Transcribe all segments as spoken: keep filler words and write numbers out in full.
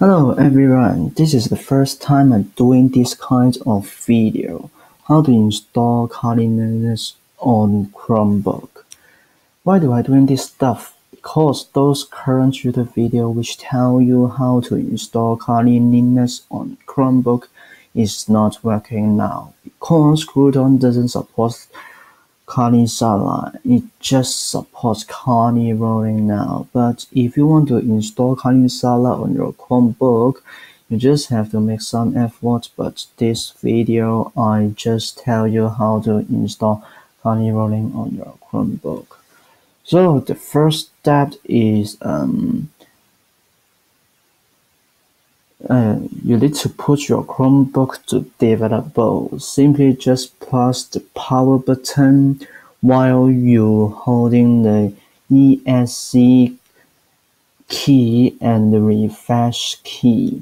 Hello everyone, this is the first time I'm doing this kind of video, how to install Kali Linux on Chromebook. Why do I doing this stuff? Because those current YouTube videos which tell you how to install Kali Linux on Chromebook is not working now, because Crouton doesn't support Kali Sala, it just supports Kali rolling now. But if you want to install Kali Sala on your Chromebook, you just have to make some effort. But this video, I just tell you how to install Kali rolling on your Chromebook. So the first step is um, uh, you need to put your Chromebook to develop mode. Simply just press the power button while you holding the E S C key and the refresh key.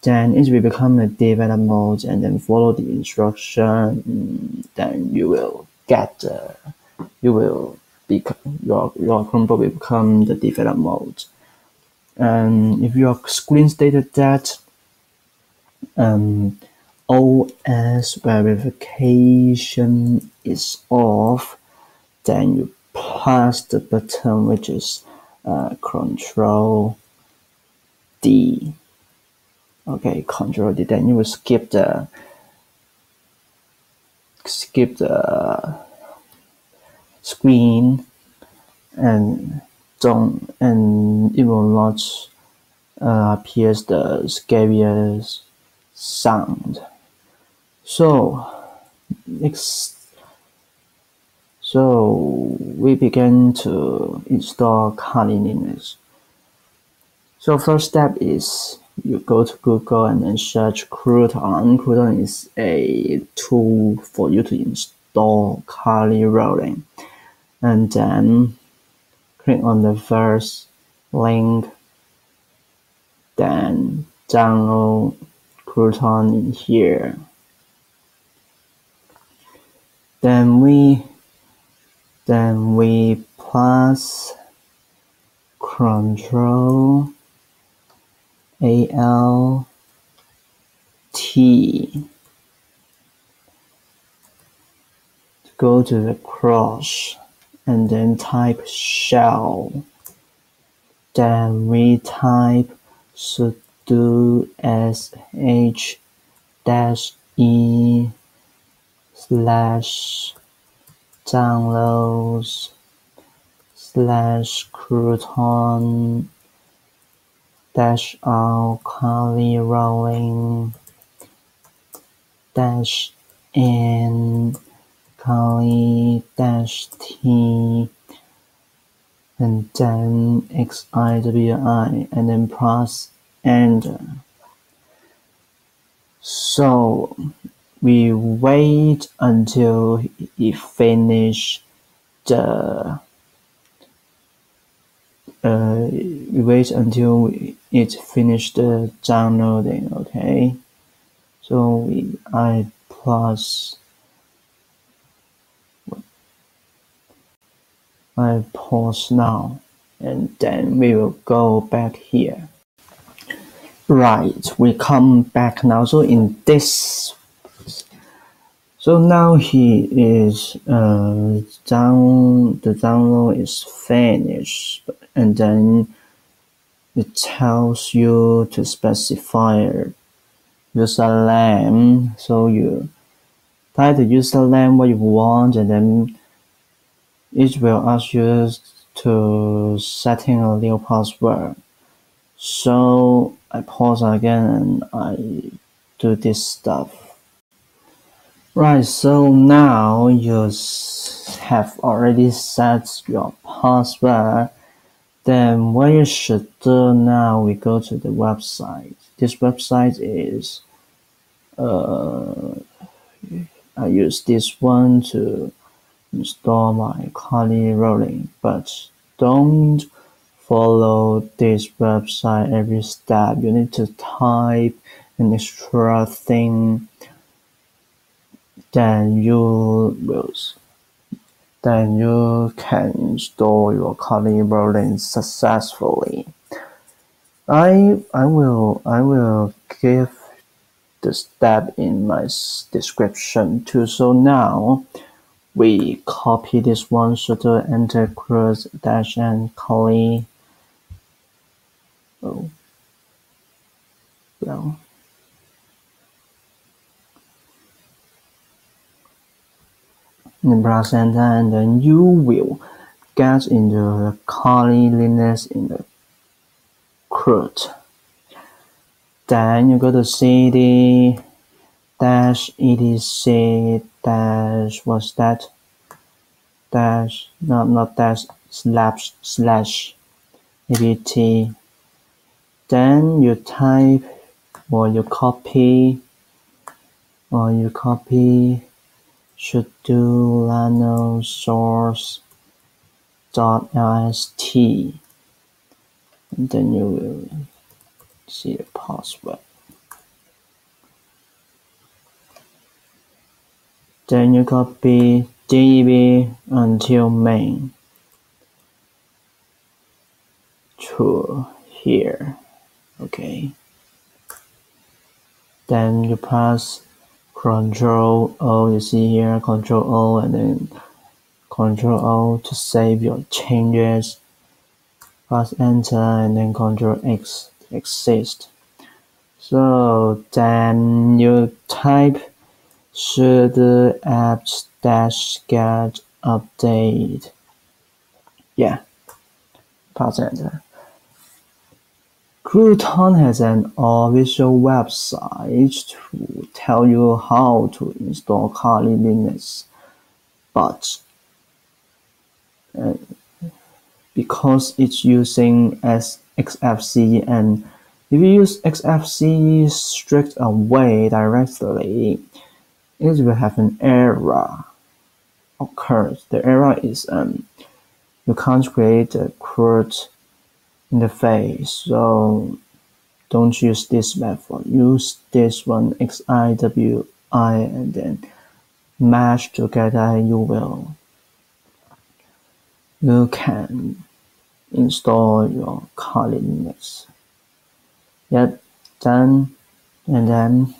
Then it will become the develop mode, and then follow the instruction. Then you will get uh, you will become your your Chromebook will become the develop mode. And um, if your screen stated that um, O S verification is off, then you press the button which is uh, Control D. Okay, Control D. Then you will skip the skip the screen and. Don't, and it will not uh, appear the scariest sound. So next, so we begin to install Kali Linux. So first step is you go to Google and then search Crouton. Crouton is a tool for you to install Kali rolling, and then click on the first link, then download Crouton in here. Then we then we press Control Alt T to go to the cross. And then type shell. Then we type sudo sh dash e slash downloads slash crouton dash r Kali rolling dash n Kali dash t, and then X I W I, and then press enter. So we wait until it finish the uh we wait until it finished the downloading. Okay, so we I plus I pause now, and then we will go back here. Right, we come back now. So in this, so now he is uh, down. The download is finished, and then it tells you to specify username. So you type the username what you want, and then it will ask you to setting a new password. So I pause again and I do this stuff. Right, so now you have already set your password. Then what you should do now, we go to the website. This website is, uh, I use this one to install my Kali rolling, but don't follow this website every step. You need to type an extra thing, then you will then you can install your Kali rolling successfully. I I will I will give the step in my description too. So now we copy this one, sudo enter cross dash and Kali. Oh well. And press enter, and then you will get into the Kali Linux in the Crouton. Then you go to cd dash etc dash what's that dash no not dash slash slash apt. Then you type or you copy or you copy should do lano source dot list, and then you will see the password. Then you copy db until main to here. Okay. Then you pass Control O, you see here, Control O, and then Control O to save your changes. Press enter and then Control X, exist. So then you type sudo apt dash get update. Yeah, press enter. Crouton has an official website to tell you how to install Kali Linux, but uh, because it's using as Xfce, and if you use Xfce straight away directly, it will have an error occurs. The error is um you can't create a Crouton interface, so don't use this method. Use this one, xiwi, and then mash together. You will, you can install your Kali Linux. Yep, done, and then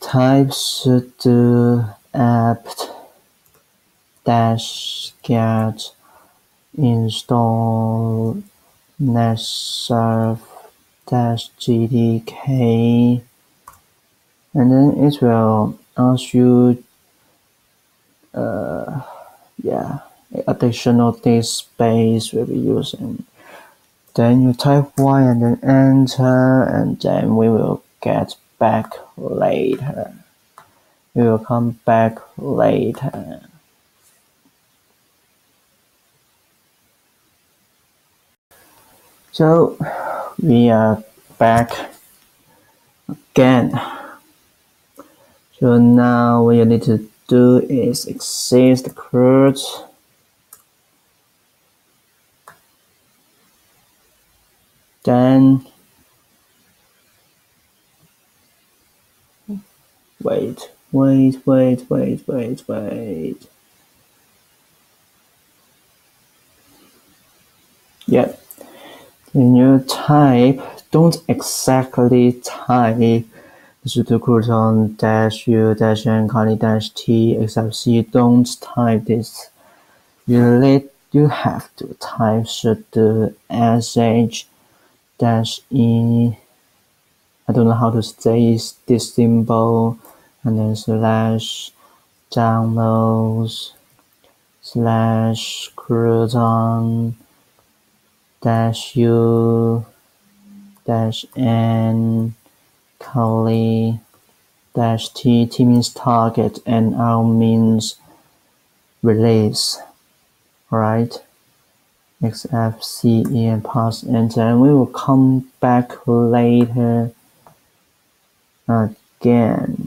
type sudo apt dash get install netsurf dash g t k, and then it will ask you uh, yeah, additional disk space will be used, and then you type y and then enter, and then we will get back later. We will come back later. So we are back again. So now what you need to do is exit the Crouton. Then wait, wait, wait, wait, wait, wait. Yep. When you type, don't exactly type sudo crouton dash u dash n kali dash t xfce. Don't type this. You let you have to type sudo sh dash e. I don't know how to say this symbol, and then slash downloads slash crouton dash u dash n kali dash t. T means target and r means release. All right, xfce and pass enter, and we will come back later again.